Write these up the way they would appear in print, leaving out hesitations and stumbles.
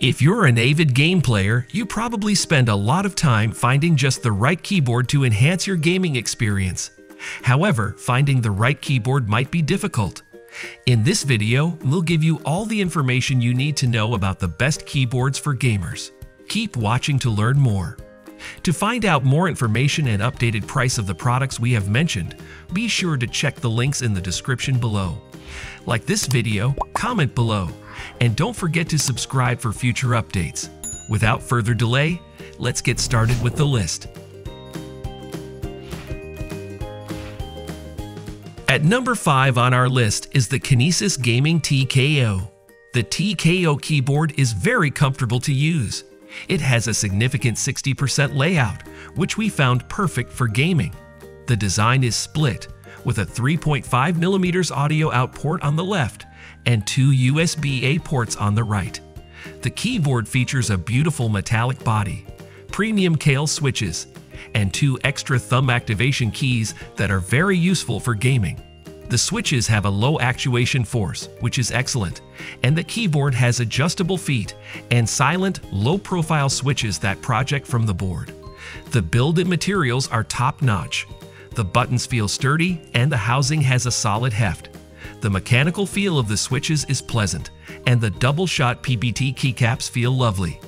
If you're an avid game player, you probably spend a lot of time finding just the right keyboard to enhance your gaming experience. However, finding the right keyboard might be difficult. In this video, we'll give you all the information you need to know about the best keyboards for gamers. Keep watching to learn more. To find out more information and updated price of the products we have mentioned, be sure to check the links in the description below. Like this video, comment below, and don't forget to subscribe for future updates. Without further delay, let's get started with the list. At number 5 on our list is the Kinesis Gaming TKO. The TKO keyboard is very comfortable to use. It has a significant 60% layout, which we found perfect for gaming. The design is split, with a 3.5mm audio out port on the left and 2 USB-A ports on the right. The keyboard features a beautiful metallic body, premium Kailh switches, and 2 extra thumb activation keys that are very useful for gaming. The switches have a low actuation force, which is excellent, and the keyboard has adjustable feet and silent, low-profile switches that project from the board. The build-in materials are top-notch. The buttons feel sturdy, and the housing has a solid heft. The mechanical feel of the switches is pleasant, and the double-shot PBT keycaps feel lovely.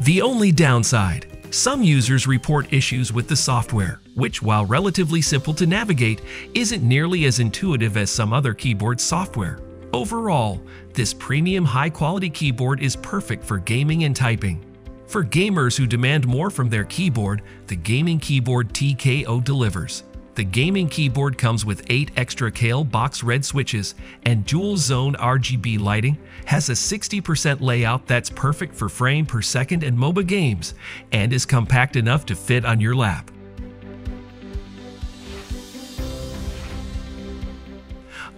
The only downside: some users report issues with the software, which, while relatively simple to navigate, isn't nearly as intuitive as some other keyboard software. Overall, this premium high-quality keyboard is perfect for gaming and typing. For gamers who demand more from their keyboard, the Gaming Keyboard TKO delivers. The Gaming Keyboard comes with 8 extra Kailh box red switches and dual-zone RGB lighting, has a 60% layout that's perfect for frame per second and MOBA games, and is compact enough to fit on your lap.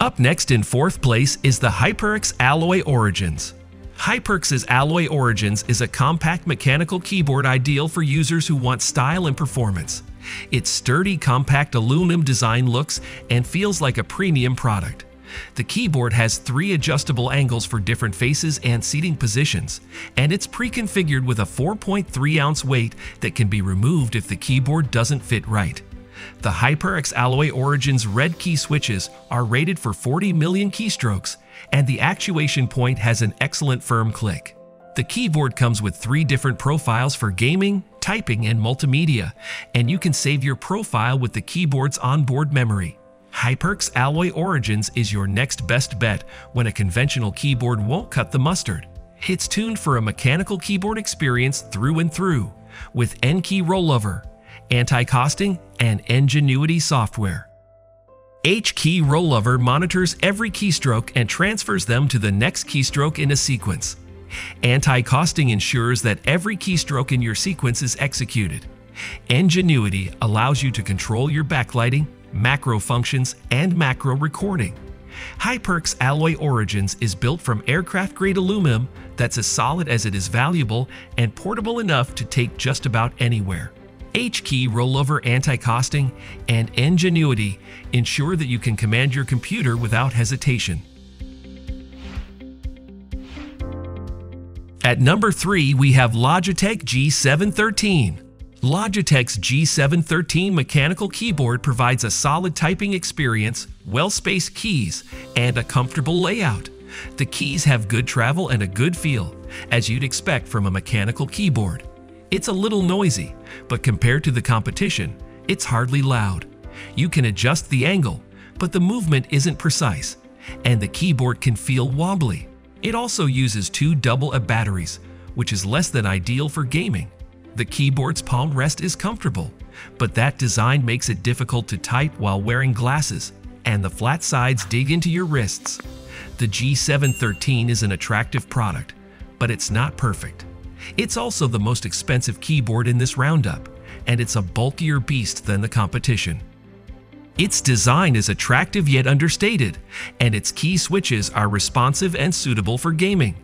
Up next in 4th place is the HyperX Alloy Origins. HyperX's Alloy Origins is a compact mechanical keyboard ideal for users who want style and performance. Its sturdy, compact aluminum design looks and feels like a premium product. The keyboard has 3 adjustable angles for different faces and seating positions, and it's pre-configured with a 4.3-ounce weight that can be removed if the keyboard doesn't fit right. The HyperX Alloy Origins red key switches are rated for 40 million keystrokes, and the actuation point has an excellent firm click. The keyboard comes with 3 different profiles for gaming, typing, and multimedia, and you can save your profile with the keyboard's onboard memory. HyperX Alloy Origins is your next best bet when a conventional keyboard won't cut the mustard. It's tuned for a mechanical keyboard experience through and through, with N-key rollover, anti-costing, and Ngenuity software. H-key rollover monitors every keystroke and transfers them to the next keystroke in a sequence. Anti-costing ensures that every keystroke in your sequence is executed. Ngenuity allows you to control your backlighting, macro functions, and macro recording. HyperX Alloy Origins is built from aircraft-grade aluminum that's as solid as it is valuable and portable enough to take just about anywhere. H-key rollover anti-costing and Ngenuity ensure that you can command your computer without hesitation. At number 3, we have Logitech G713. Logitech's G713 mechanical keyboard provides a solid typing experience, well-spaced keys, and a comfortable layout. The keys have good travel and a good feel, as you'd expect from a mechanical keyboard. It's a little noisy, but compared to the competition, it's hardly loud. You can adjust the angle, but the movement isn't precise, and the keyboard can feel wobbly. It also uses 2 AA batteries, which is less than ideal for gaming. The keyboard's palm rest is comfortable, but that design makes it difficult to type while wearing glasses, and the flat sides dig into your wrists. The G713 is an attractive product, but it's not perfect. It's also the most expensive keyboard in this roundup, and it's a bulkier beast than the competition. Its design is attractive yet understated, and its key switches are responsive and suitable for gaming.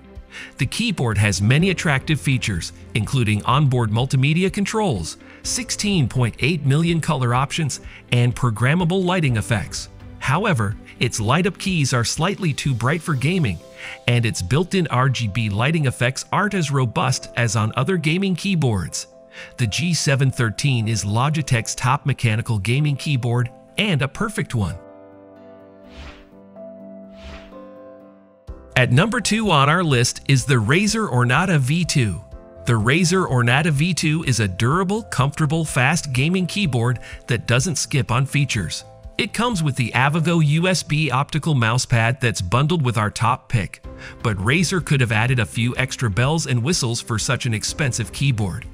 The keyboard has many attractive features, including onboard multimedia controls, 16.8 million color options, and programmable lighting effects. However, its light-up keys are slightly too bright for gaming, and its built-in RGB lighting effects aren't as robust as on other gaming keyboards. The G713 is Logitech's top mechanical gaming keyboard, and a perfect one. At number 2 on our list is the Razer Ornata V2. The Razer Ornata V2 is a durable, comfortable, fast gaming keyboard that doesn't skip on features. It comes with the Avago USB optical mousepad that's bundled with our top pick, but Razer could have added a few extra bells and whistles for such an expensive keyboard.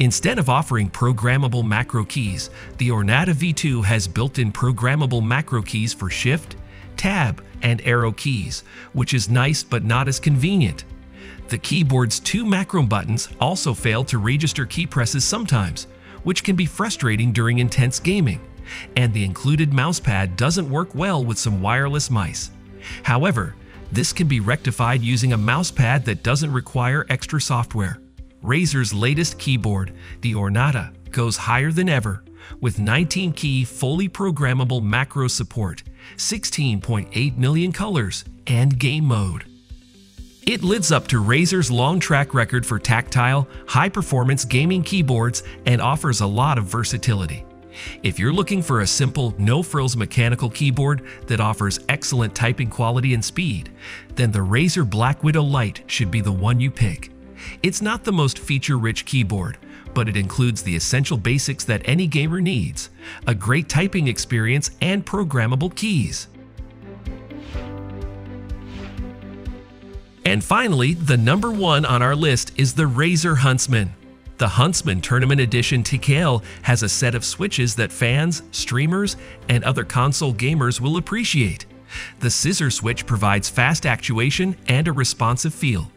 Instead of offering programmable macro keys, the Ornata V2 has built-in programmable macro keys for Shift, Tab, and Arrow keys, which is nice but not as convenient. The keyboard's two macro buttons also fail to register key presses sometimes, which can be frustrating during intense gaming, and the included mousepad doesn't work well with some wireless mice. However, this can be rectified using a mousepad that doesn't require extra software. Razer's latest keyboard, the Ornata, goes higher than ever, with 19-key fully programmable macro support, 16.8 million colors, and game mode. It lives up to Razer's long track record for tactile, high-performance gaming keyboards and offers a lot of versatility. If you're looking for a simple, no-frills mechanical keyboard that offers excellent typing quality and speed, then the Razer BlackWidow Lite should be the one you pick. It's not the most feature-rich keyboard, but it includes the essential basics that any gamer needs, a great typing experience and programmable keys. And finally, the number 1 on our list is the Razer Huntsman. The Huntsman Tournament Edition TKO has a set of switches that fans, streamers, and other console gamers will appreciate. The scissor switch provides fast actuation and a responsive feel,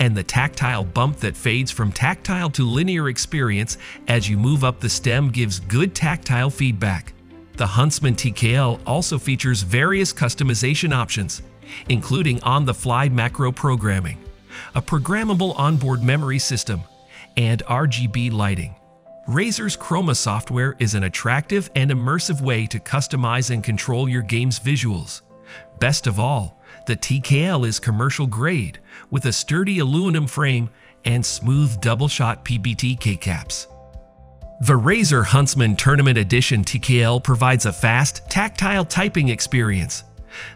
and the tactile bump that fades from tactile to linear experience as you move up the stem gives good tactile feedback. The Huntsman TKO also features various customization options, including on-the-fly macro programming, a programmable onboard memory system, and RGB lighting. Razer's Chroma software is an attractive and immersive way to customize and control your game's visuals. Best of all, the TKL is commercial grade, with a sturdy aluminum frame and smooth double-shot PBT keycaps. The Razer Huntsman Tournament Edition TKL provides a fast, tactile typing experience.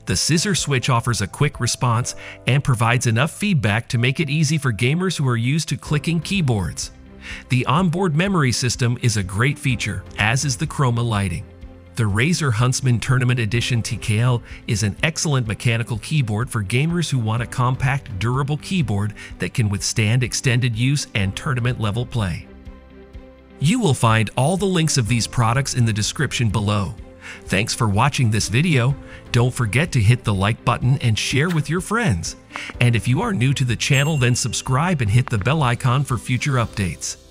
The scissor switch offers a quick response and provides enough feedback to make it easy for gamers who are used to clicking keyboards. The onboard memory system is a great feature, as is the Chroma lighting. The Razer Huntsman Tournament Edition TKL is an excellent mechanical keyboard for gamers who want a compact, durable keyboard that can withstand extended use and tournament-level play. You will find all the links of these products in the description below. Thanks for watching this video. Don't forget to hit the like button and share with your friends. And if you are new to the channel, then subscribe and hit the bell icon for future updates.